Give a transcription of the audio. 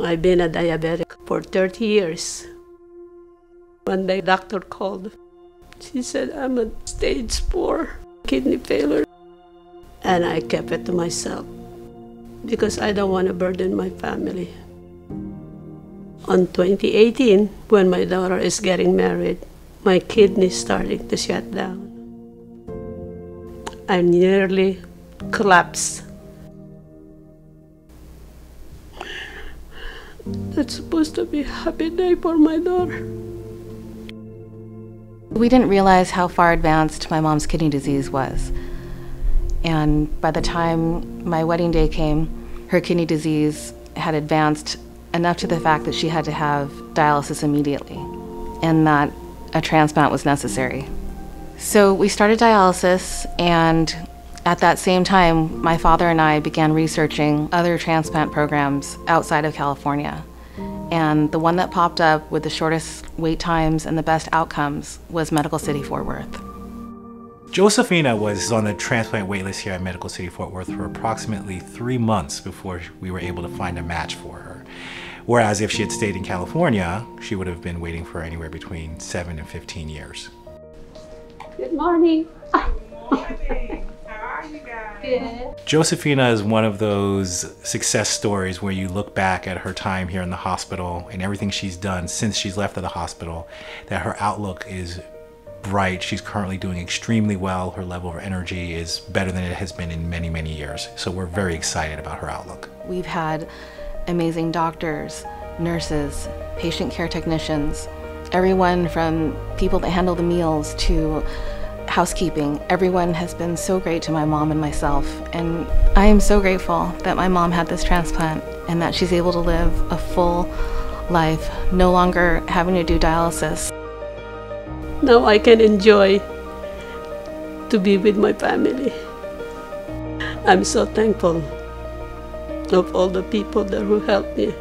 I've been a diabetic for 30 years. One day, doctor called. She said, I'm a stage 4 kidney failure. And I kept it to myself because I don't want to burden my family. On 2018, when my daughter is getting married, my kidneys started to shut down. I nearly collapsed. That's supposed to be a happy day for my daughter. We didn't realize how far advanced my mom's kidney disease was. And by the time my wedding day came, her kidney disease had advanced enough to the fact that she had to have dialysis immediately, and that a transplant was necessary. So we started dialysis, and at that same time, my father and I began researching other transplant programs outside of California. And the one that popped up with the shortest wait times and the best outcomes was Medical City Fort Worth. Josefina was on a transplant waitlist here at Medical City Fort Worth for approximately 3 months before we were able to find a match for her. Whereas if she had stayed in California, she would have been waiting for anywhere between 7 and 15 years. Good morning. Good morning. How are you guys? Good. Josefina is one of those success stories where you look back at her time here in the hospital and everything she's done since she's left the hospital, that her outlook is bright. She's currently doing extremely well. Her level of energy is better than it has been in many, many years. So we're very excited about her outlook. We've had amazing doctors, nurses, patient care technicians, everyone from people that handle the meals to housekeeping. Everyone has been so great to my mom and myself. And I am so grateful that my mom had this transplant and that she's able to live a full life, no longer having to do dialysis. Now I can enjoy to be with my family. I'm so thankful of all the people that who helped me.